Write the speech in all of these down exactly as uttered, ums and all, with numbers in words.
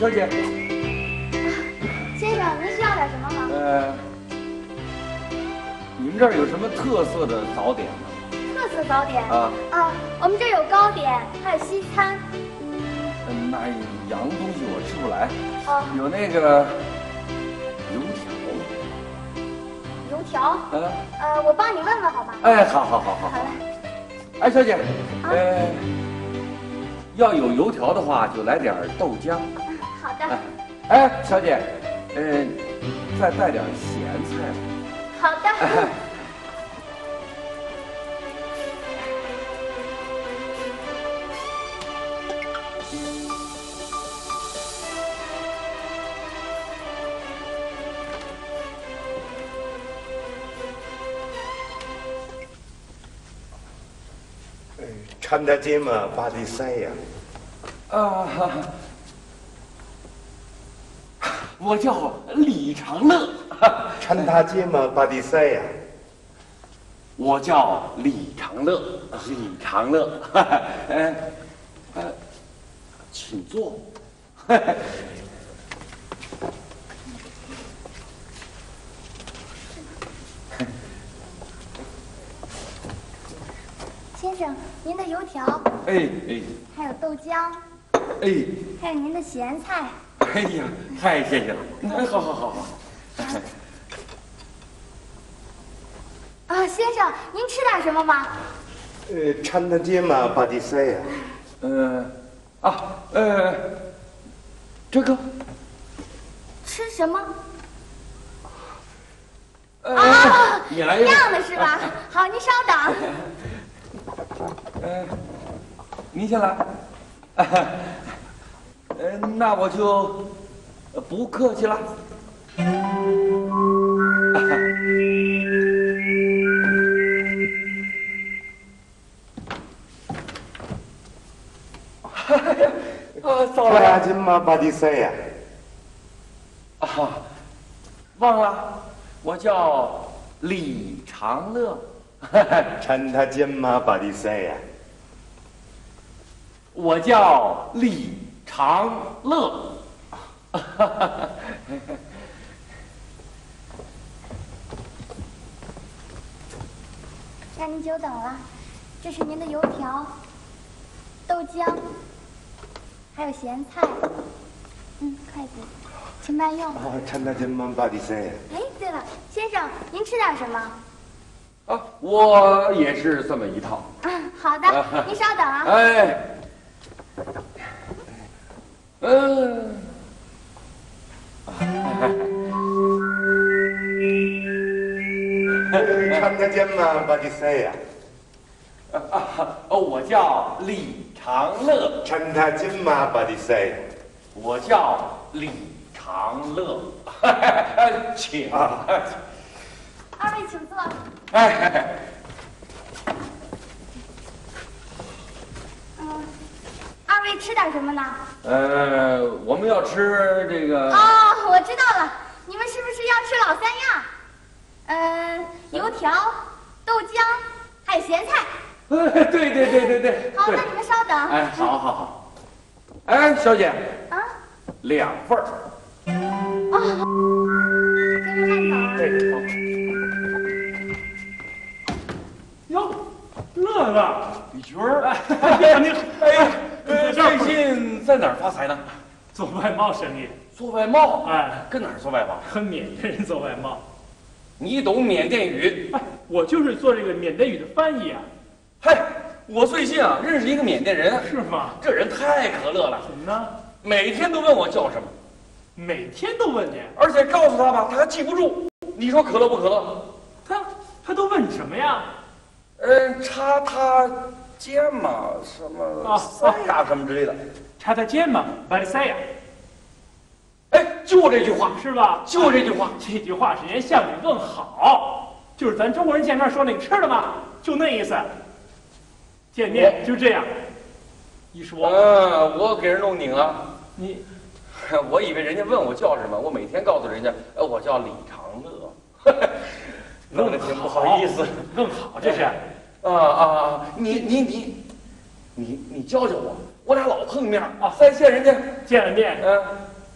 小姐，先生，您需要点什么吗？呃，你们这儿有什么特色的早点吗？特色早点啊啊，我们这儿有糕点，还有西餐。嗯，那洋东西我吃不来。哦，有那个油条。油条？嗯。呃，我帮你问问好吗？哎，好好好好。好嘞。哎，小姐，呃，要有油条的话，就来点豆浆。 好的。哎，小姐，呃，再带点咸菜。好的。哎、嗯，掺得芝麻發啲西呀。啊。 我叫李长乐，掺他芥末巴蒂塞呀。我叫李长乐，李长乐，嗯，呃，请坐。先生，您的油条，哎哎，还有豆浆，哎，还有您的咸菜。 哎呀，太谢谢了！哎，好好好好。啊，先生，您吃点什么吗？呃，掺的芥末巴蒂塞呀。呃，啊，呃，这个。吃什么？啊，你来一样的是吧？好，您稍等。呃，您先来。 呃，那我就不客气了。啊，糟了！大金马巴蒂塞呀！啊，忘了，我叫李长乐。陈他金马巴蒂塞呀！我叫李。 长乐，让您久等了。这是您的油条、豆浆，还有咸菜。嗯，筷子，请慢用。啊，掺大金芒巴蒂塞。哎，对了，先生，您吃点什么？啊，我也是这么一套。啊，好的，您稍等啊。哎。 嗯，看得见吗？巴蒂塞呀！啊，哦，我叫李长乐。看得见吗？巴蒂塞。我叫李长乐，请。二位请坐。哎。嗯。 二位吃点什么呢？呃，我们要吃这个。哦，我知道了，你们是不是要吃老三样？嗯、呃，油条、豆浆，还有咸菜。哎，对对对对对。好，那你们稍等。哎，好好好。哎，小姐。啊。两份儿。哦，这是汉堡。对，哟，乐乐，李军儿，哎，你哎，哎，最近在哪儿发财呢？做外贸生意。做外贸？哎，跟哪儿做外贸？跟缅甸人做外贸。你懂缅甸语？哎，我就是做这个缅甸语的翻译啊。嘿。 我最近啊认识一个缅甸人，是吗？这人太可乐了，怎么呢？每天都问我叫什么，每天都问你，而且告诉他吧，他还记不住。你说可乐不可乐？他他都问你什么呀？嗯、呃，叉他肩嘛，什么啊，塞呀，什么之类的。叉他肩嘛，把你塞呀。哎，就这句话是吧？就这句话，这句话是人家向你问好，就是咱中国人见面说那个吃了吗？就那意思。 见面就这样，一说，嗯，我给人弄拧了。你，我以为人家问我叫什么，我每天告诉人家，呃，我叫李长乐，弄得挺不好意思。更好这是，啊啊，你你你，你你教教我，我俩老碰面啊，再见人家见了面，嗯，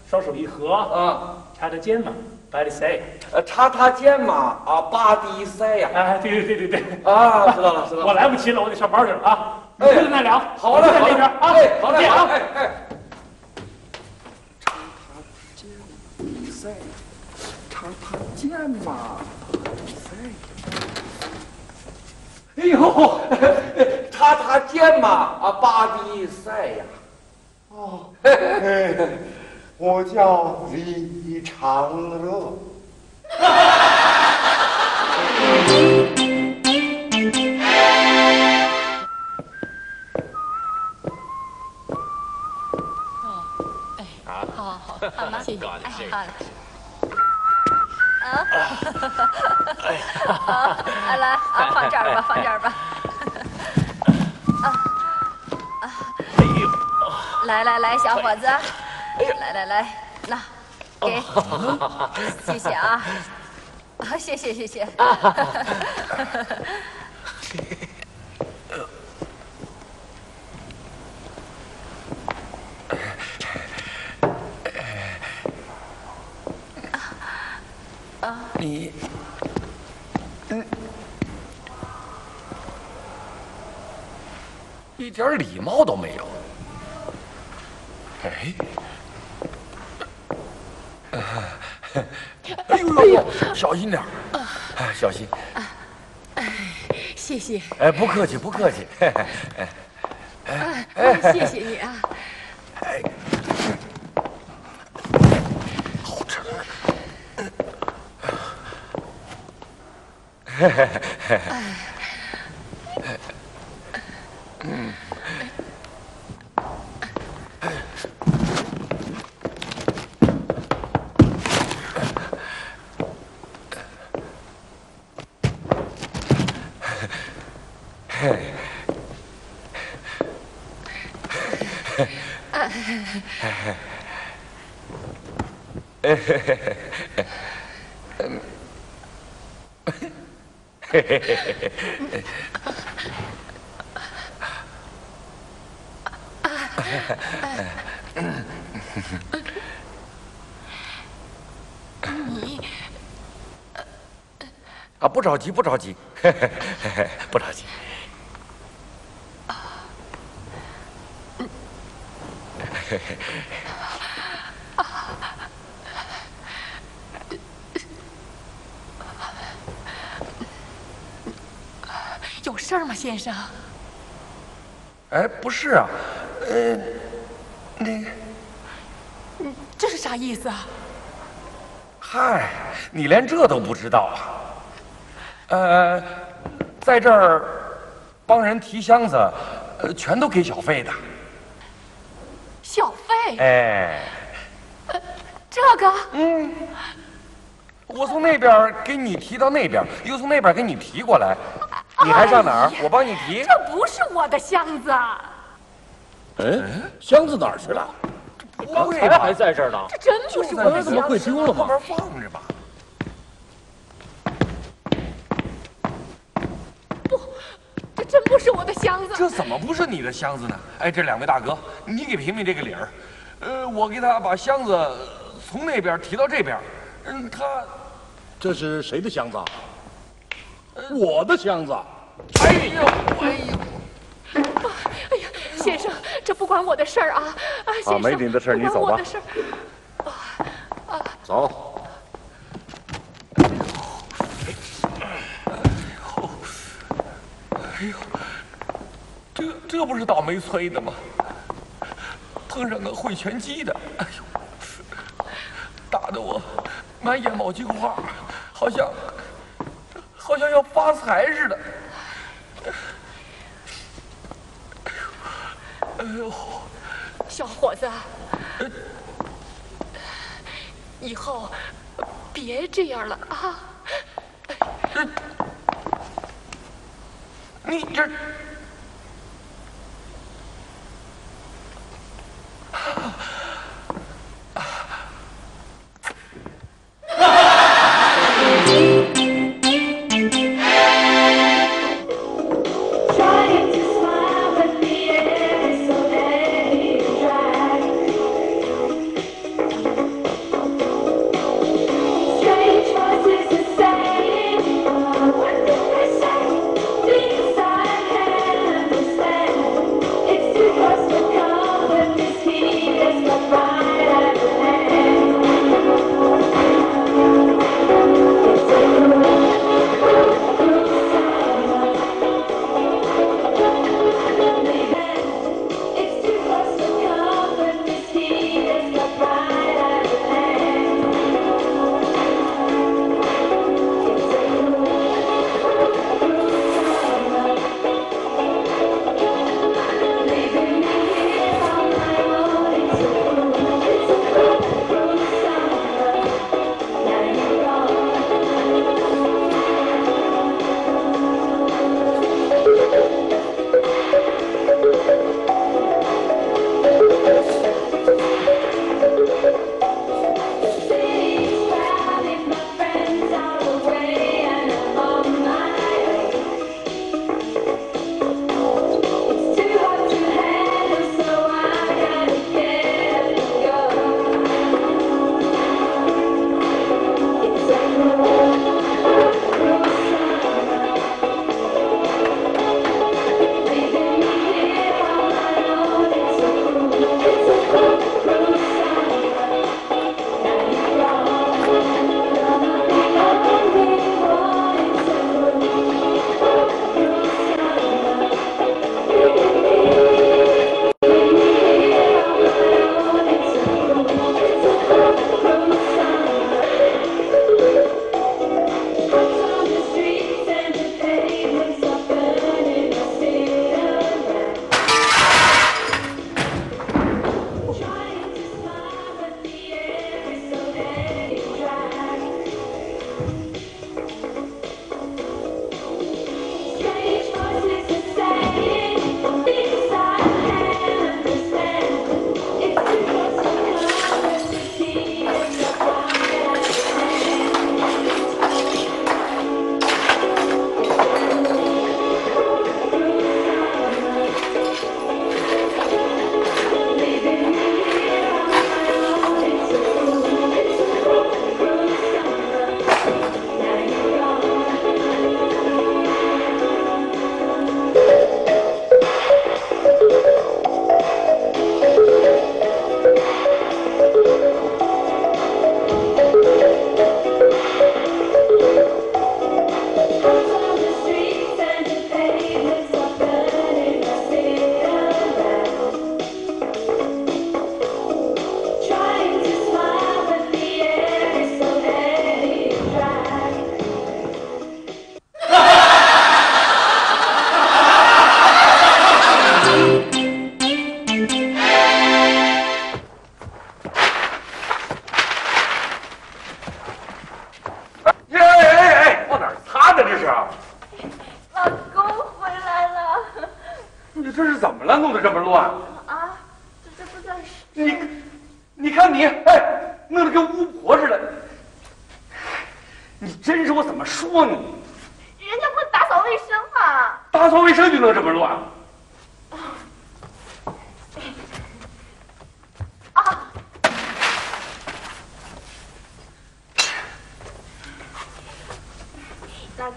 双手一合啊，插着肩膀。 巴迪塞，呃，插他肩嘛，啊，巴迪塞呀！哎，对对对对对，啊，知道了知道了，我来不及了，我得上班去了啊！哎，在那聊，好嘞，好嘞，哎，好嘞，好嘞，哎，插他肩，巴迪塞，插他肩嘛，巴迪塞。哎呦，插他肩嘛，啊，巴迪塞呀！哦。 我叫李长乐。哦，哎，好好好，好吗？谢谢，哎，好了。啊，好，来来，啊，放这儿吧，放这儿吧。啊啊！哎呦，来来来，小伙子。 来来来，那给，谢谢啊，啊，谢谢谢谢。你，嗯，一点礼貌都没有。哎。 哎呦呦，小心点儿，小心。哎，谢谢。哎，不客气，不客气。哎，谢谢你啊。哎，好吃。嘿嘿嘿。嗯。 你啊，不着急，不着急，不着急。 有事儿吗，先生？哎，不是啊，呃，那个，这是啥意思啊？嗨，你连这都不知道啊？呃，在这儿帮人提箱子，呃，全都给小费的。 小费？哎，呃，这个，嗯，我从那边给你提到那边，又从那边给你提过来，你还上哪儿？哎、我帮你提。这不是我的箱子。哎，箱子哪儿去了？刚才还在这儿呢。这真不是我的箱子。怎么会丢了吗？慢慢放着吧。不，这真不是我的箱子。这怎么不是你的箱子呢？哎，这两位大哥。 你给评评这个理儿，呃，我给他把箱子从那边提到这边，嗯，他这是谁的箱子？呃、我的箱子。哎呦，哎呦，哎呀，先生，这不管我的事儿啊！啊，先生，啊、没你的事儿，你走吧。啊啊，走。 哎呦，这这不是倒霉催的吗？碰上个会拳击的，哎呦，打得我满眼冒金花，好像好像要发财似的。哎呦，小伙子，哎、以后别这样了啊！哎 你这，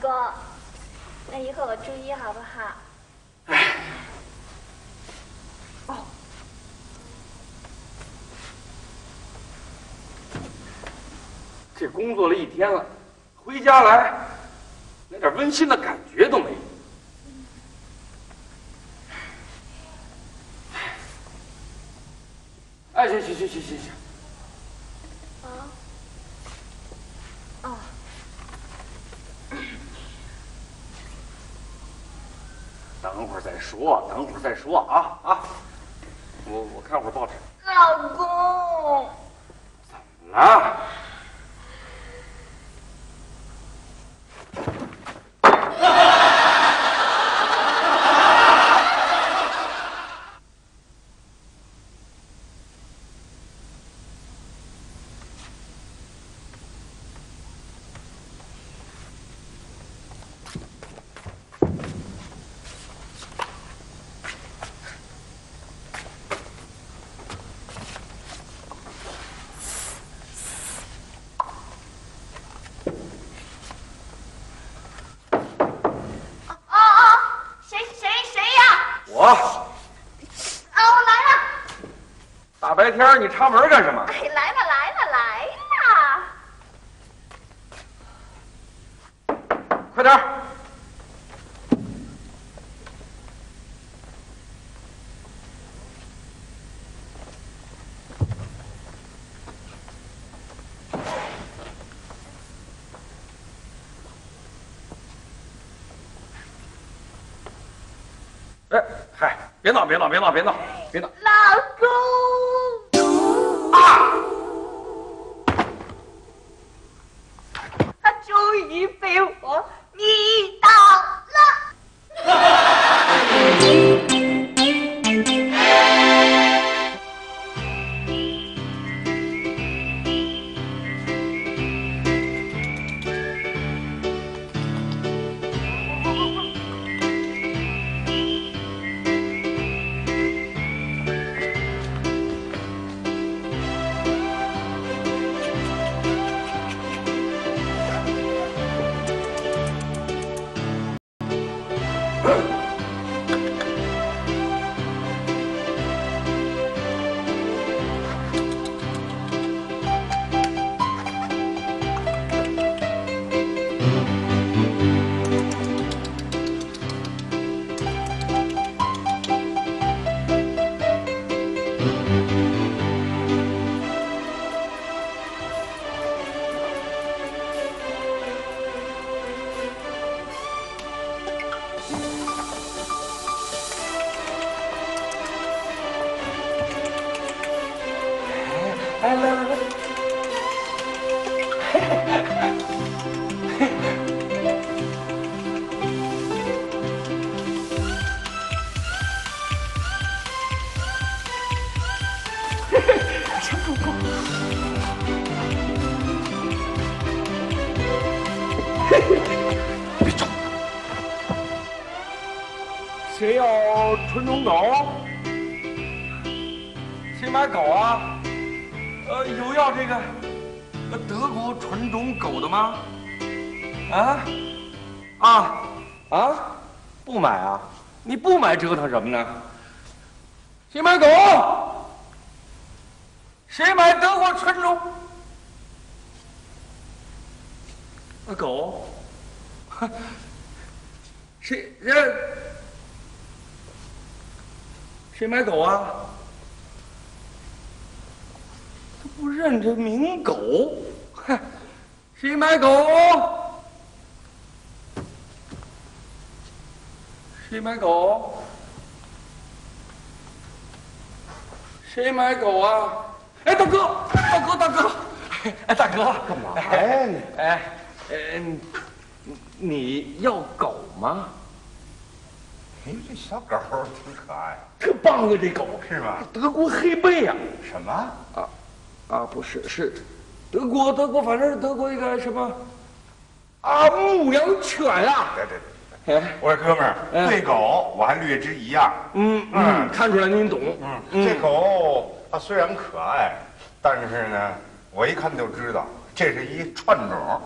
公，那以后我注意好不好？哎。哦。这工作了一天了，回家来，连点温馨的感觉都没有。 哎，行行行行行行。啊，哦，等会儿再说，等会儿再说啊啊！我我看会儿报纸。老公，怎么了？白天，你插门干什么？哎，来吧，来吧，来吧！快点儿！哎，嗨，别闹，别闹，别闹，别闹，别闹！老公。 被我迷倒了。谁要纯种狗？谁买狗啊？呃，有要这个德国纯种狗的吗？啊啊啊！不买啊！你不买折腾什么呢？谁买狗？谁买德国纯种？啊狗？谁人？ 谁买狗啊？他不认这名狗，嗨，谁买狗？谁买狗？谁买狗啊？哎，大哥，大哥，大哥，哎，大哥，干嘛呀你？哎，哎，你要狗吗？ 您这小狗挺可爱，特棒啊！这狗是吧？德国黑背呀、啊？什么？啊啊，不是，是德国德国，反正是德国一个什么啊，牧羊犬啊！对对对，哎，我说哥们儿，哎、对狗我还略知一二。嗯嗯，嗯看出来您懂。嗯，嗯这狗它虽然可爱，但是呢，我一看就知道这是一串种。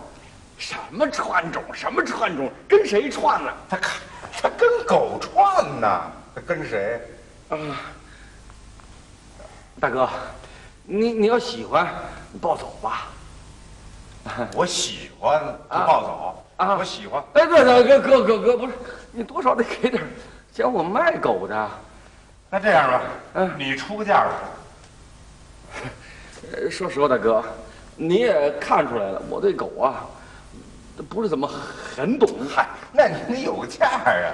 什么串种？什么串种？跟谁串呢？他看，他跟狗串呢？他跟谁？嗯，大哥，你你要喜欢，你抱走吧。我喜欢就抱走啊！我喜欢。哎，对对，哥哥哥哥，不是，你多少得给点，嫌我卖狗的。那这样吧，嗯，你出个价吧。说实话，大哥，你也看出来了，我对狗啊。 不是怎么很懂，嗨，那你得有个价呀！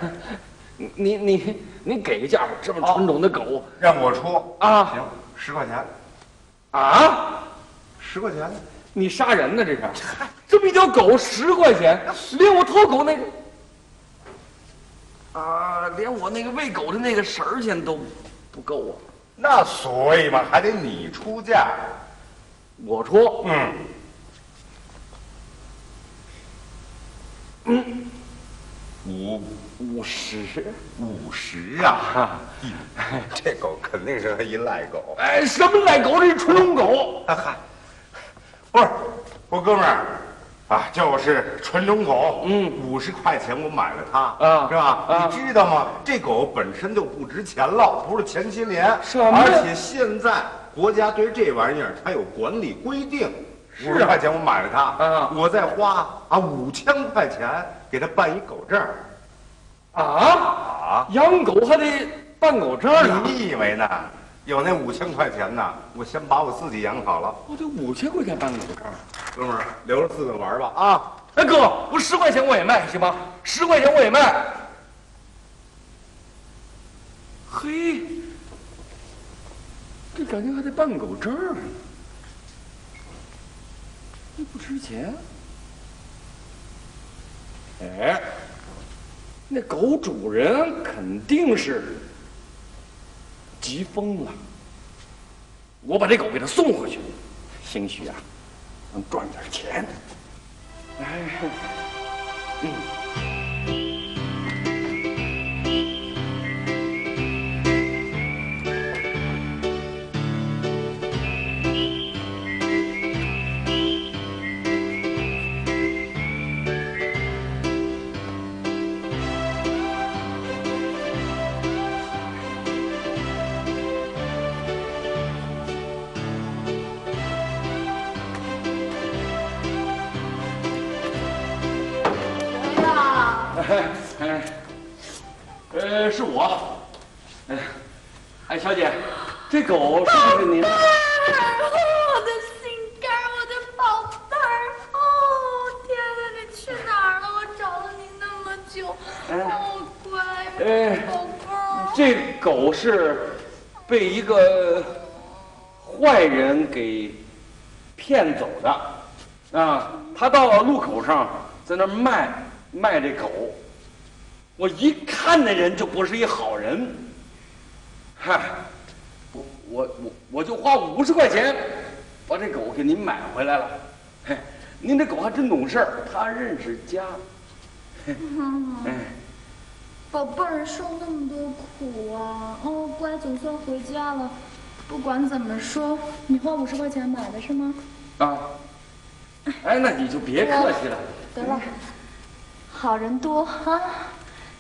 你你你给个价吧，这么纯种的狗，让我出啊！行，十块钱。啊，十块钱？你杀人呢？这是？这么一条狗十块钱，连我偷狗那个，啊，连我那个喂狗的那个食儿钱都不够啊！那所以嘛，还得你出价，我出，嗯。 嗯，五五十，五十啊！这狗肯定是一赖狗。哎，什么赖狗？这是纯种狗。啊嗨，不是，我哥们儿啊，叫我是纯种狗。嗯，五十块钱我买了它，啊，是吧？你知道吗？这狗本身就不值钱了，不是前些年，而且现在国家对这玩意儿它有管理规定。 五十块钱我买了它，啊、我再花啊五千块钱给它办一狗证，啊啊！养狗还得办狗证呢？你以为呢？有那五千块钱呢，我先把我自己养好了。我得五千块钱办狗证，哥们儿留着自个玩吧啊！哎哥，我十块钱我也卖行吗？十块钱我也卖。嘿，这感觉还得办狗证。 这不值钱。哎，那狗主人肯定是急疯了。我把这狗给他送回去，兴许啊，能赚点钱。哎，嗯。 是我，哎，哎，小姐，这狗是不是您？宝贝儿，我的心肝儿，我的宝贝儿，哦，天哪，你去哪儿了？我找了你那么久，哦，乖，哎，宝贝儿，这狗是被一个坏人给骗走的，啊，他到路口上在那卖卖这狗。 我一看那人就不是一好人，嗨，我我我我就花五十块钱把这狗给您买回来了，嘿，您这狗还真懂事儿，它认识家。妈妈，宝贝儿受那么多苦啊，哦，乖，总算回家了。不管怎么说，你花五十块钱买的是吗？啊，哎，那你就别客气了。得了，好人多哈。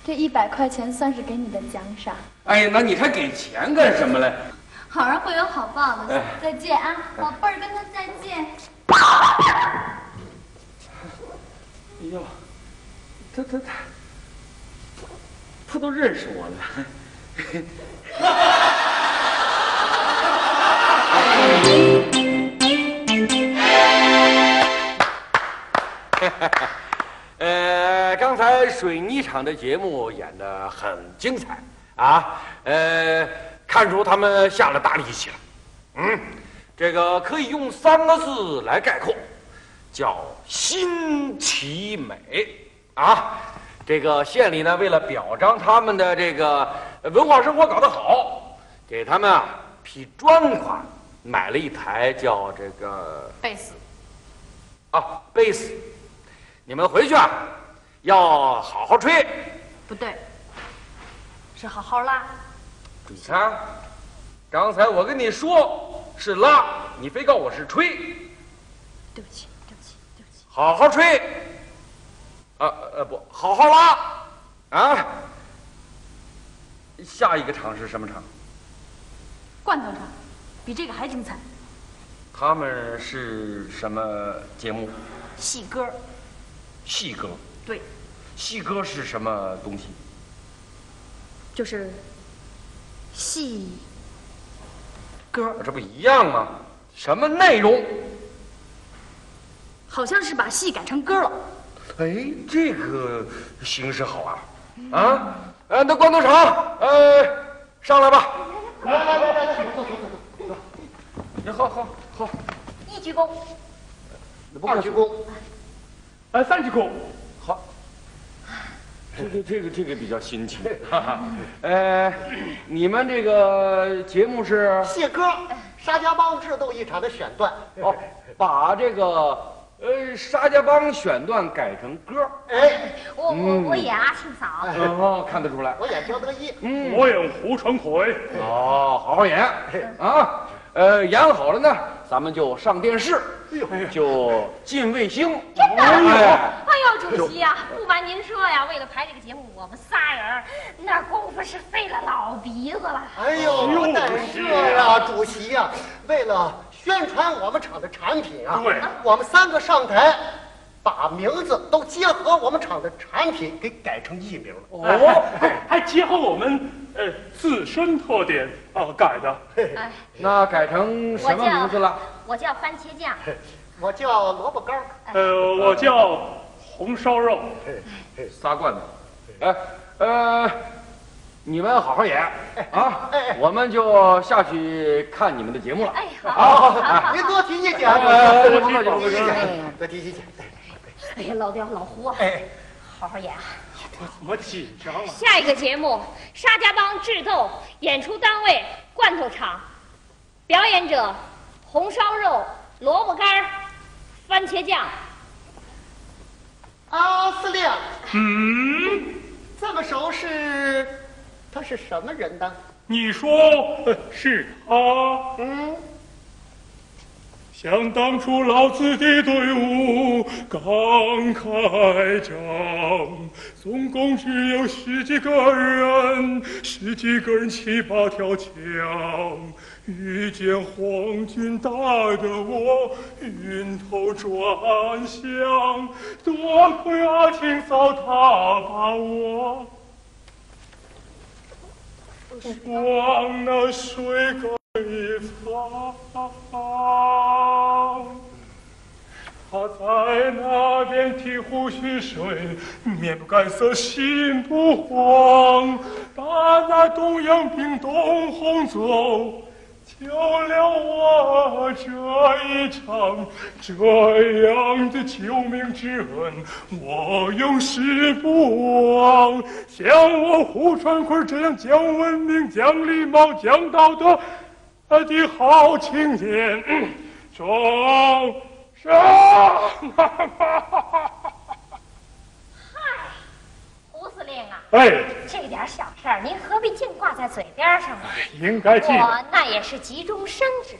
这一百块钱算是给你的奖赏。哎呀，那你还给钱干什么嘞？好人会有好报的。哎、再见啊，哎、宝贝儿，跟他再见。哎呦，他他他，他都认识我了。呃，刚才水泥厂的节目演得很精彩啊，呃，看出他们下了大力气了。嗯，这个可以用三个字来概括，叫新奇美啊。这个县里呢，为了表彰他们的这个文化生活搞得好，给他们啊批专款，买了一台叫这个贝斯啊贝斯。 你们回去啊，要好好吹。不对，是好好拉。你看，刚才我跟你说是拉，你非告我是吹。对不起，对不起，对不起。好好吹，啊呃不，好好拉啊！下一个场是什么场？罐头场，比这个还精彩。他们是什么节目？戏歌。戏歌。对。戏歌是什么东西？就是戏歌。这不一样吗？什么内容？好像是把戏改成歌了。 哎，这个形式好啊！啊，呃，那关东厂，呃，上来吧。来来来来来，走走走走。好好好。一鞠躬。二鞠躬。呃，三鞠躬。好。这个这个这个比较新奇。哈哈。呃，你们这个节目是？谢歌，沙家浜智斗一场的选段。哦，把这个。 呃，沙家浜选段改成歌，哎，我我我演阿庆嫂，哦，看得出来，我演刁德一，嗯，我演胡传魁，哦，好好演啊，呃，演好了呢，咱们就上电视，就进卫星，真的，哎呦，主席呀，不瞒您说呀，为了排这个节目，我们仨人那功夫是费了老鼻子了，哎呦，但是啊，主席呀，为了。 宣传我们厂的产品啊！对，我们三个上台，把名字都结合我们厂的产品给改成艺名了。哦，还结合我们呃自身特点啊改的。哎，那改成什么名字了？我叫番茄酱，我叫萝卜糕，呃，我叫红烧肉，仨罐头。哎，呃，你们好好演啊！我们就下去看你们的节目了。 好，好，您多提意见，多提意见，多提意见。哎呀，老刁、老胡，哎，好好演啊！我紧张了。下一个节目，沙家浜智斗，演出单位罐头厂，表演者红烧肉、萝卜干、番茄酱。啊，司令，嗯，这么熟是，他是什么人呢？你说是他？嗯。 想当初，老子的队伍刚开张，总共只有十几个人，十几个人七八条枪。遇见皇军大的我，晕头转向。多亏阿庆嫂，她把我往那水沟。 一方，他在那边替胡须水，面不改色，心不慌，把那东洋兵东轰走，救了我这一场。这样的救命之恩，我永世不忘。像我胡传魁这样讲文明、讲礼貌、讲道德。 他的好青年，钟声。嗨，胡司令啊！哎，这点小事儿，您何必净挂在嘴边上呢？应该记。我那也是急中生智，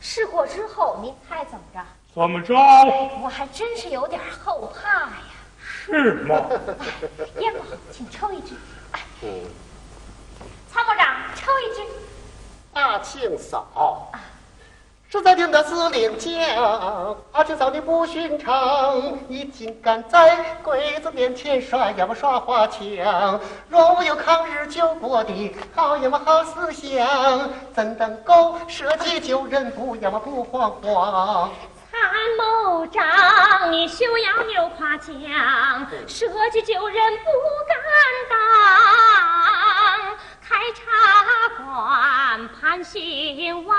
事过之后，您猜怎么着？怎么着？我还真是有点后怕呀。是吗？烟吧，请抽一支。嗯。参谋长，抽一支。 阿庆嫂，实在听得司令讲，阿庆嫂你不寻常，你竟敢在鬼子面前耍呀嘛耍花枪！若无有抗日救国的好呀嘛好思想，怎能够舍己救人不呀嘛不慌慌？ 参谋长，你休要牛夸奖，舍己救人不敢当，开茶馆盼兴旺，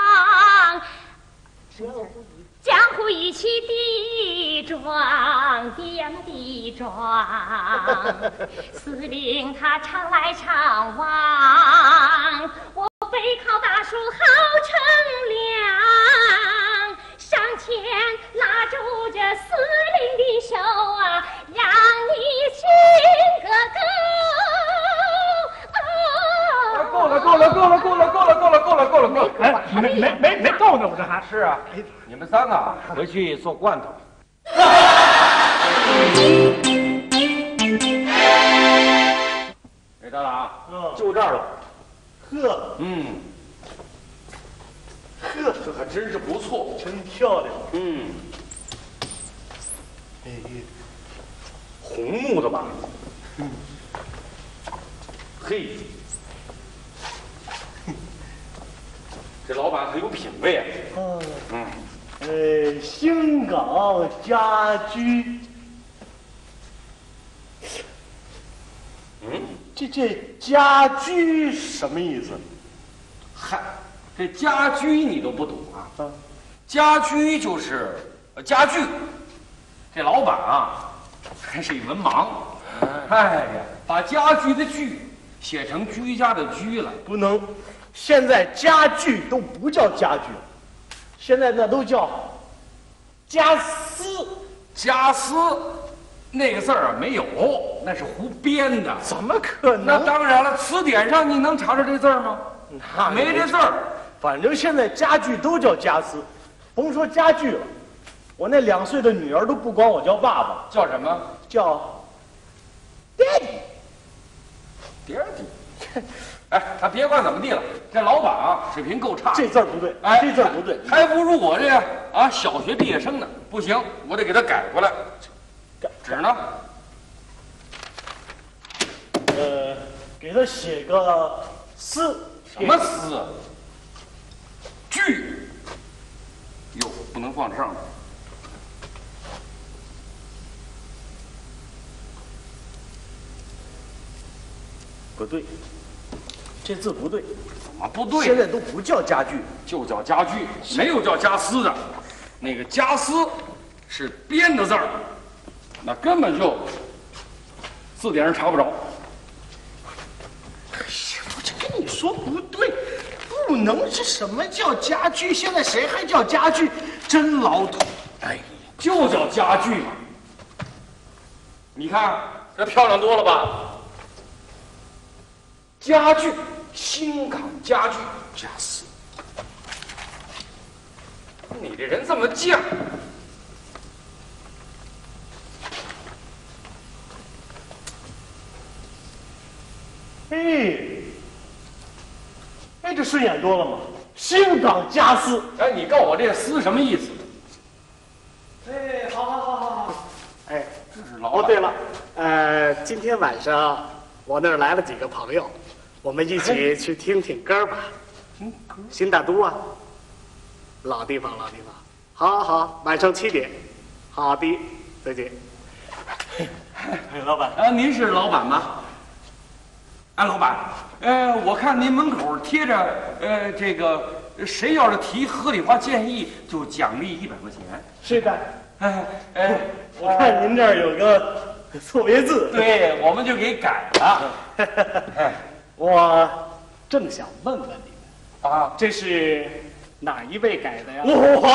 江湖义气地壮，点地壮，司令他常来常往，我背靠大树好乘凉。 上前拉住这司令的手啊，让你亲个够！够了，够了，够了，够了，够了，够了，够了，够了，够了！哎，没没没没够呢，我这还是啊！你们三个回去做罐头。知道了啊，嗯，就这儿了。呵，嗯，呵，这可真是不错，真漂亮。嗯，哎，红木的吧？嗯，嘿。 这老板很有品味啊！哦、嗯，呃，香港家居，嗯，这这家居什么意思？嗨，这家居你都不懂啊？啊，家居就是家具。这老板啊，还是一文盲。哎呀，把家居的居写成居家的居了，不能。 现在家具都不叫家具，现在那都叫家私。家私那个字儿啊没有，那是胡编的。怎么可能？那当然了，词典上你能查查这字儿吗？那没这字儿。反正现在家具都叫家私，甭说家具了，我那两岁的女儿都不管我叫爸爸，叫什么？叫 daddy，daddy。 哎，咱别管怎么地了，这老板啊水平够差。这字儿不对，哎，这字儿不对，还不如我这个啊小学毕业生呢。不行，我得给他改过来。纸呢？呃，给他写个思。什么思？句。哟，不能放上面。不对。 这字不对，怎么不对？现在都不叫家具，就叫家具，没有叫家私的。那个家私是编的字儿，那根本就字典上查不着。哎呀，我这跟你说不对，不能是什么叫家具？现在谁还叫家具？真老土！哎呀，就叫家具嘛。你看这漂亮多了吧？家具。 新港家具家私，你这人这么犟，哎，哎，这顺眼多了吗？新港家私，哎，你告诉我这“私”什么意思？哎，好好好好好，哎，这是老板。哦，对了，呃，今天晚上我那儿来了几个朋友。 我们一起去听听歌吧，新大都啊，老地方老地方，好，好，好，晚上七点，好的，再见。哎，老板啊，您是老板吗？哎，老板，呃，我看您门口贴着，呃，这个谁要是提合理化建议，就奖励一百块钱。是的，哎哎，我看您这儿有个错别字，对，我们就给改了。哎。 我正想问问你们啊，这是哪一位改的呀？我我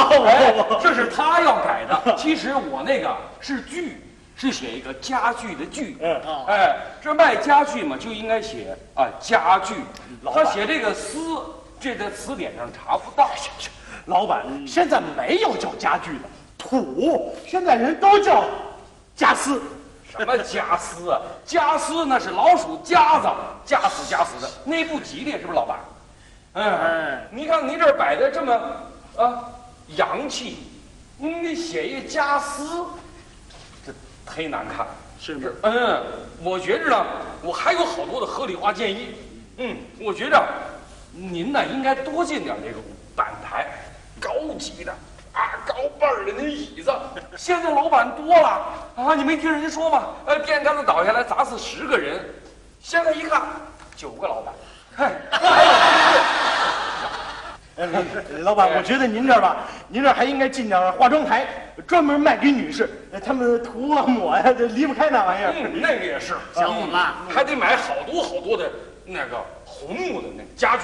我，这是他要改的。其实我那个是具，是写一个家具的具。嗯啊，哎，这卖家具嘛，就应该写啊家具。他写这个“私”，这在词典上查不到。老板，现在没有叫家具的，土，现在人都叫家私。 什么家私啊？家私那是老鼠夹子，夹死夹死的，那不吉利，是不是老板？哎，你看你这摆的这么啊洋气，你得写一家私，这忒难看，是不是？嗯，我觉着呢，我还有好多的合理化建议。嗯，我觉着您呢应该多进点这个板台，高级的。 啊，高背儿的那椅子，现在老板多了啊！你没听人家说吗？呃，电杆子倒下来砸死十个人，现在一看九个老板。哎，老板，我觉得您这儿吧，您这儿还应该进点化妆台，专门卖给女士，她们涂啊抹呀，这离不开那玩意儿。嗯，那个也是，小伙子还得买好多好多的那个。 红木的那家具，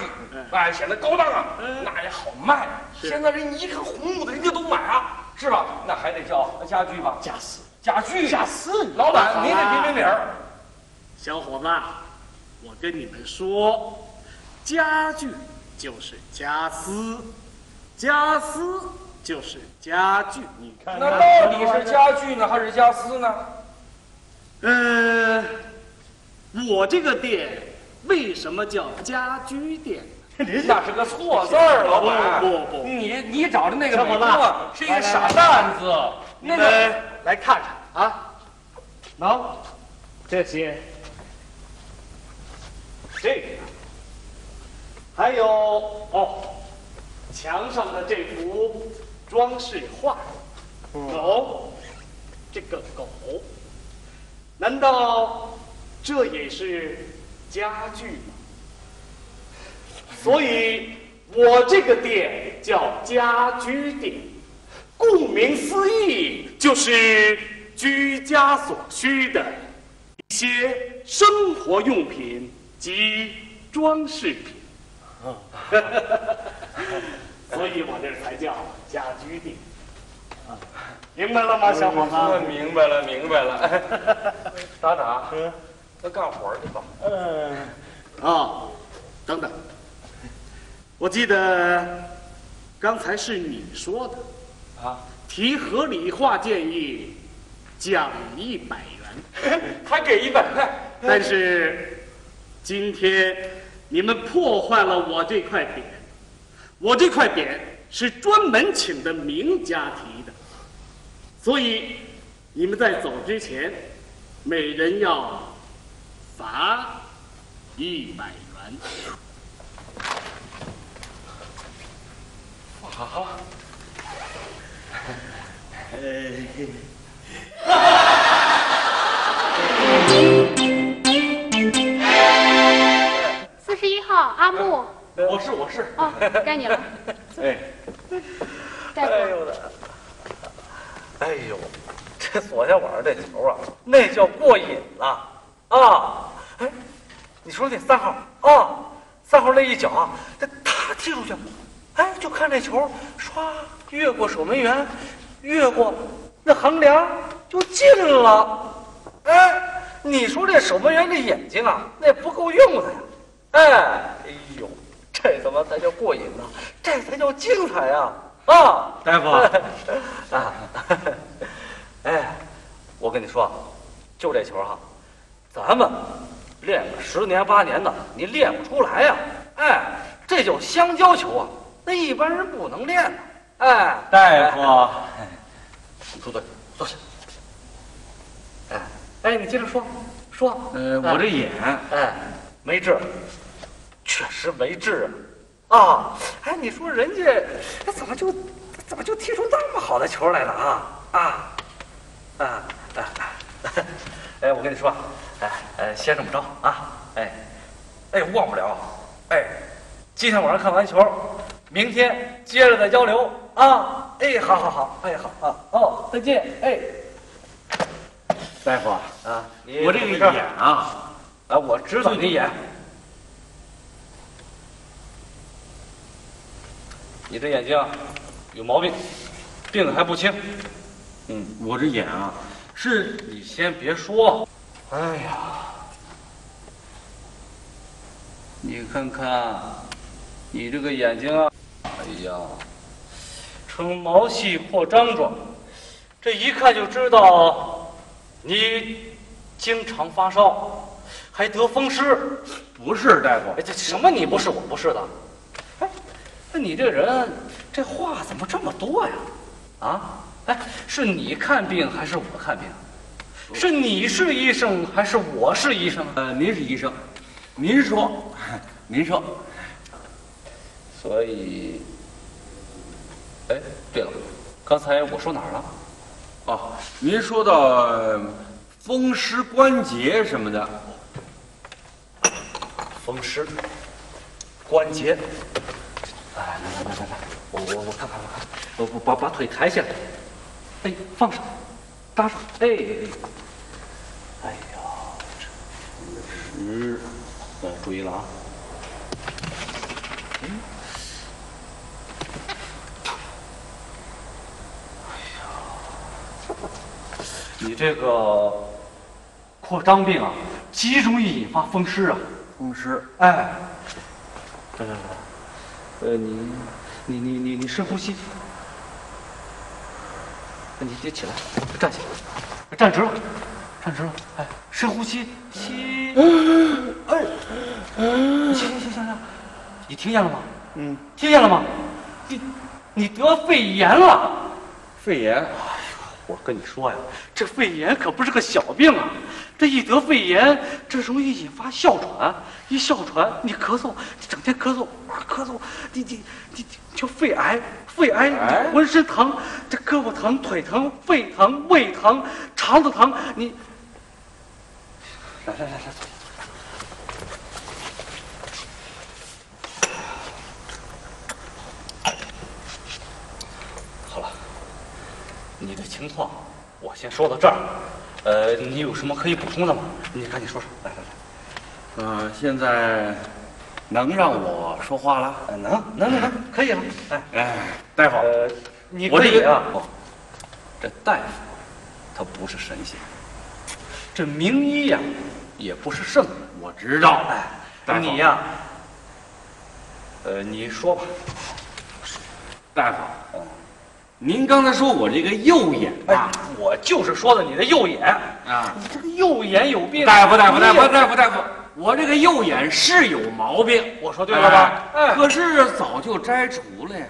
哎，显得高档啊，那也好卖。现在人一看红木的，人家都买啊，是吧？那还得叫家具吧？家私，家具，家私。老板，您得评评理儿。小伙子，我跟你们说，家具就是家私，家私就是家具。你看，那到底是家具呢，还是家私呢？嗯。我这个店为什么叫家居店？您那是个错字儿，老板。不不不，你你找的那个美工是一个傻蛋子。那个来看看啊，喏，这些，这个，还有哦，墙上的这幅装饰画，狗，这个狗，难道？ 这也是家具嘛，所以我这个店叫家居店，顾名思义就是居家所需的一些生活用品及装饰品，所以我这才叫家居店。 明白了吗，小伙子？明白了，明白了。打打，嗯，都干活去吧。嗯，啊，等等，我记得刚才是你说的啊，提合理化建议，奖一百元，还给一百块。但是今天你们破坏了我这块匾，我这块匾是专门请的名家提的。 所以，你们在走之前，每人要罚一百元。罚？四十一号阿木。我是我是。哦，该你了。哎。该我了。 哎呦，这昨天晚上这球啊，那叫过瘾了啊！哎，你说那三号啊，三号那一脚啊，他他踢出去，哎，就看这球唰越过守门员，越过那横梁就进了。哎，你说这守门员这眼睛啊，那不够用的呀！哎，哎呦，这他妈才叫过瘾呢，这才叫精彩呀！ 啊，大夫啊，哎，我跟你说，就这球哈，咱们练个十年八年的，你练不出来呀、啊。哎，这叫香蕉球啊，那一般人不能练的。哎，大夫、啊，住嘴，坐下。哎，哎，你接着说，说。呃，我这眼，哎，没治，确实没治啊。 啊，哎，你说人家，他怎么就，怎么就踢出那么好的球来了啊啊啊啊！哎，我跟你说，哎哎，先这么着啊，哎哎，忘不了，哎，今天晚上看完球，明天接着再交流啊！哎，好好好，哎好啊，哦，再见，哎，大夫啊，我这个眼啊，啊，我知道你的眼。 你这眼睛啊，有毛病，病得还不轻。嗯，我这眼啊，是你先别说。哎呀，你看看，你这个眼睛啊，哎呀，呈毛细扩张状，这一看就知道你经常发烧，还得风湿。不是大夫，哎，这什么你不是我不是的。 那你这人，这话怎么这么多呀？啊，哎，是你看病还是我看病？是你是医生还是我是医生？呃，您是医生，您说，您说。所以，哎，对了，刚才我说哪儿了？哦，您说到风湿关节什么的。风湿，关节。 来来来来来，我我我看看我看，我我把把腿抬起来，哎，放上，搭上，哎哎哎，哎呀，十，呃，注意了啊，嗯，哎呀，你这个扩张病啊，极容易引发风湿啊，风湿，哎，来来来。 呃，你，你你你你深呼吸，你你起来，站起来，站直了，站直了，哎，深呼吸，吸，哎，行行行行行，你听见了吗？嗯，听见了吗？你你得肺炎了，肺炎。哎呦，我跟你说呀，这肺炎可不是个小病啊，这一得肺炎，这容易引发哮喘，一哮喘你咳嗽，你整天咳嗽，咳嗽，你你你就肺癌。 肺癌，浑身疼，这胳膊疼、腿疼、肺疼、胃疼、肠子疼。你来来来来，坐。好了，你的情况我先说到这儿。呃，你有什么可以补充的吗？你赶紧说说。来来来，呃，现在。 能让我说话了？能能能能，可以了。哎哎，大夫，你可以啊。这大夫他不是神仙，这名医呀也不是圣人。我知道。哎，你呀，呃，你说吧。大夫，您刚才说我这个右眼啊，我就是说的你的右眼啊，你这个右眼有病。大夫，大夫，大夫，大夫，大夫。 我这个右眼是有毛病，我说对了吧？哎，可是早就摘除了呀。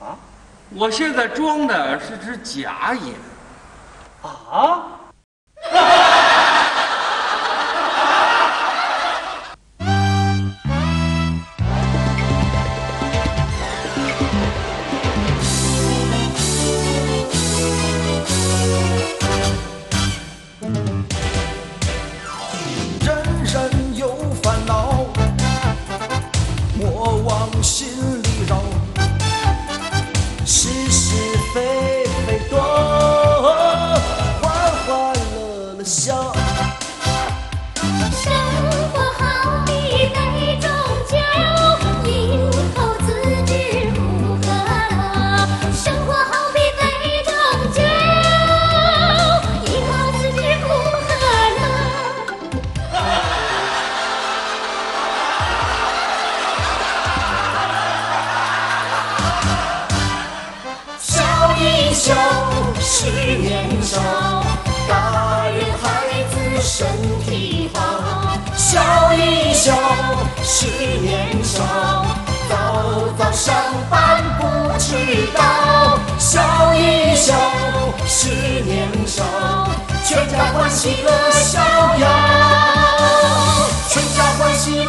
啊，我现在装的是只假眼。啊！全家欢喜乐逍遥，全家欢喜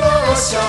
乐逍遥。